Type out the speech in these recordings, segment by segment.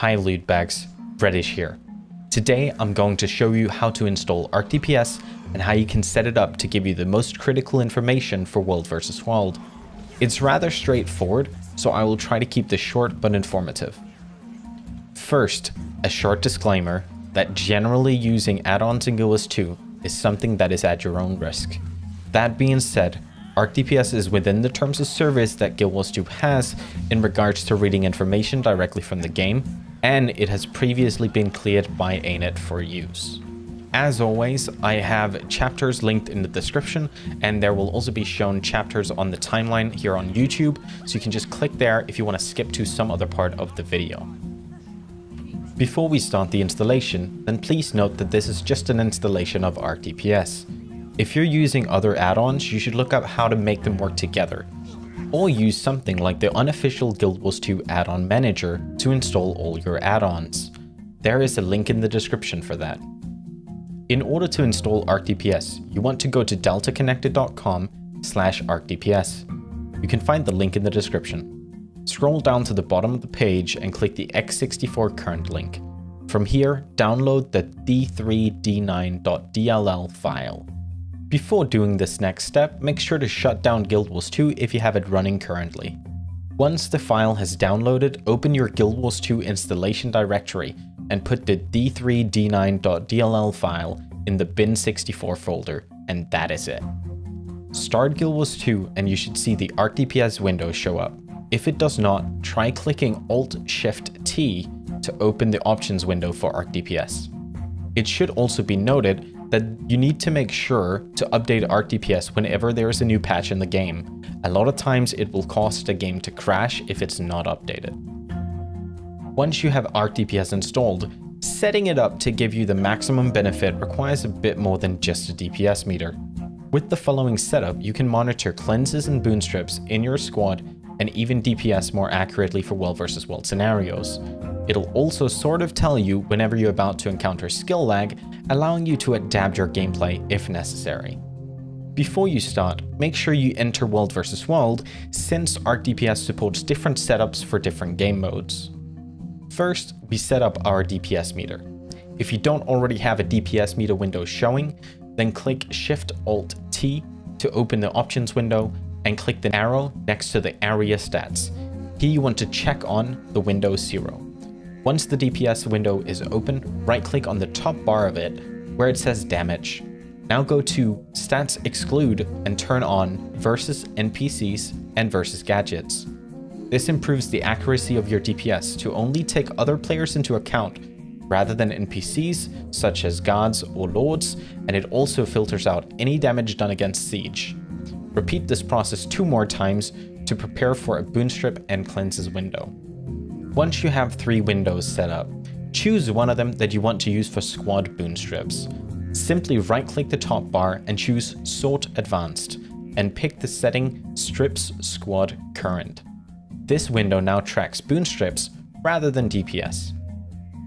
high loot bags, Rediche here. Today I'm going to show you how to install ArcDPS and how you can set it up to give you the most critical information for World vs. World. It's rather straightforward, so I will try to keep this short but informative. First, a short disclaimer that generally using add-ons in Guild Wars 2 is something that is at your own risk. That being said, ArcDPS is within the terms of service that Guild Wars 2 has in regards to reading information directly from the game, and it has previously been cleared by ArenaNet for use. As always, I have chapters linked in the description, and there will also be shown chapters on the timeline here on YouTube, so you can just click there if you want to skip to some other part of the video. Before we start the installation, then please note that this is just an installation of ArcDPS. If you're using other add-ons, you should look up how to make them work together, or use something like the unofficial Guild Wars 2 add-on manager to install all your add-ons. There is a link in the description for that. In order to install ArcDPS, you want to go to deltaconnected.com/ArcDPS. You can find the link in the description. Scroll down to the bottom of the page and click the x64 current link. From here, download the d3d9.dll file. Before doing this next step, make sure to shut down Guild Wars 2 if you have it running currently. Once the file has downloaded, open your Guild Wars 2 installation directory and put the d3d9.dll file in the bin64 folder, and that is it. Start Guild Wars 2 and you should see the ArcDPS window show up. If it does not, try clicking Alt-Shift-T to open the options window for ArcDPS. It should also be noted that you need to make sure to update ArcDPS whenever there is a new patch in the game. A lot of times it will cause the game to crash if it's not updated. Once you have ArcDPS installed, setting it up to give you the maximum benefit requires a bit more than just a DPS meter. With the following setup, you can monitor cleanses and boon strips in your squad and even DPS more accurately for World vs. World scenarios. It'll also sort of tell you whenever you're about to encounter skill lag, allowing you to adapt your gameplay if necessary. Before you start, make sure you enter World vs. World, since ArcDPS supports different setups for different game modes. First, we set up our DPS meter. If you don't already have a DPS meter window showing, then click Shift-Alt-T to open the options window and click the arrow next to the area stats. Here you want to check on the window 0. Once the DPS window is open, right-click on the top bar of it, where it says damage. Now go to Stats Exclude and turn on versus NPCs and versus gadgets. This improves the accuracy of your DPS to only take other players into account, rather than NPCs such as guards or lords, and it also filters out any damage done against siege. Repeat this process 2 more times to prepare for a boon strip and cleanses window. Once you have 3 windows set up, choose one of them that you want to use for squad boon strips. Simply right-click the top bar and choose Sort Advanced, and pick the setting Strips Squad Current. This window now tracks boon strips rather than DPS.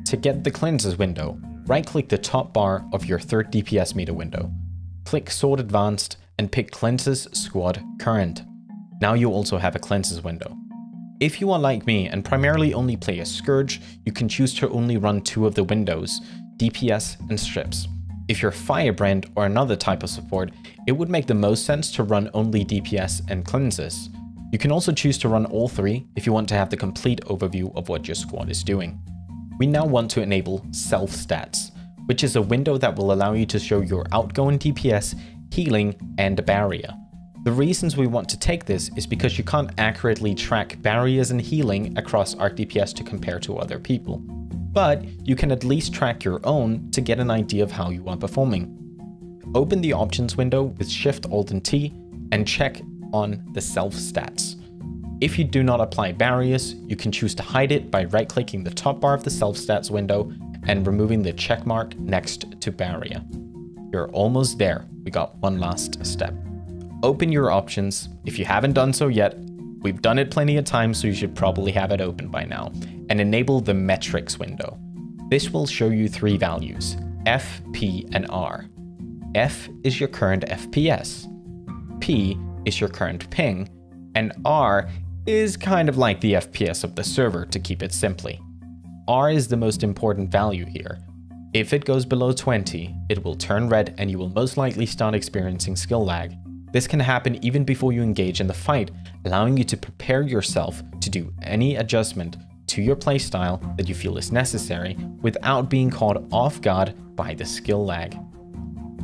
To get the cleanses window, right-click the top bar of your third DPS meter window. Click Sort Advanced and pick Cleanses Squad Current. Now you also have a cleanses window. If you are like me and primarily only play a Scourge, you can choose to only run 2 of the windows, DPS and strips. If you're Firebrand or another type of support, it would make the most sense to run only DPS and cleanses. You can also choose to run all 3 if you want to have the complete overview of what your squad is doing. We now want to enable self stats, which is a window that will allow you to show your outgoing DPS, healing and a barrier. The reasons we want to take this is because you can't accurately track barriers and healing across ArcDPS to compare to other people, but you can at least track your own to get an idea of how you are performing. Open the options window with Shift, Alt and T and check on the self stats. If you do not apply barriers, you can choose to hide it by right clicking the top bar of the self stats window and removing the check mark next to barrier. You're almost there, we got one last step. Open your options. If you haven't done so yet, we've done it plenty of times, so you should probably have it open by now, and enable the metrics window. This will show you 3 values, F, P, and R. F is your current FPS, P is your current ping, and R is kind of like the FPS of the server to keep it simply. R is the most important value here. If it goes below 20, it will turn red and you will most likely start experiencing skill lag. This can happen even before you engage in the fight, allowing you to prepare yourself to do any adjustment to your playstyle that you feel is necessary without being caught off guard by the skill lag.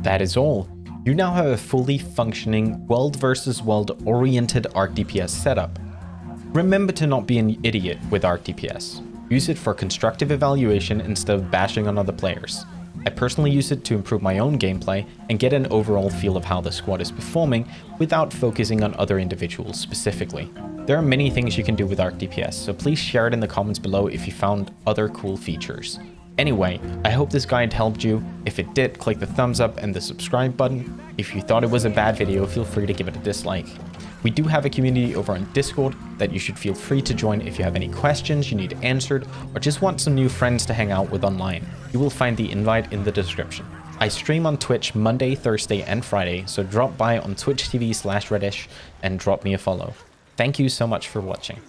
That is all. You now have a fully functioning world versus world oriented ArcDPS setup. Remember to not be an idiot with ArcDPS. Use it for constructive evaluation instead of bashing on other players. I personally use it to improve my own gameplay and get an overall feel of how the squad is performing without focusing on other individuals specifically. There are many things you can do with ArcDPS, so please share it in the comments below if you found other cool features. Anyway, I hope this guide helped you. If it did, click the thumbs up and the subscribe button. If you thought it was a bad video, feel free to give it a dislike. We do have a community over on Discord that you should feel free to join if you have any questions you need answered or just want some new friends to hang out with online. You will find the invite in the description. I stream on Twitch Monday, Thursday, and Friday, so drop by on twitch.tv/Rediche and drop me a follow. Thank you so much for watching.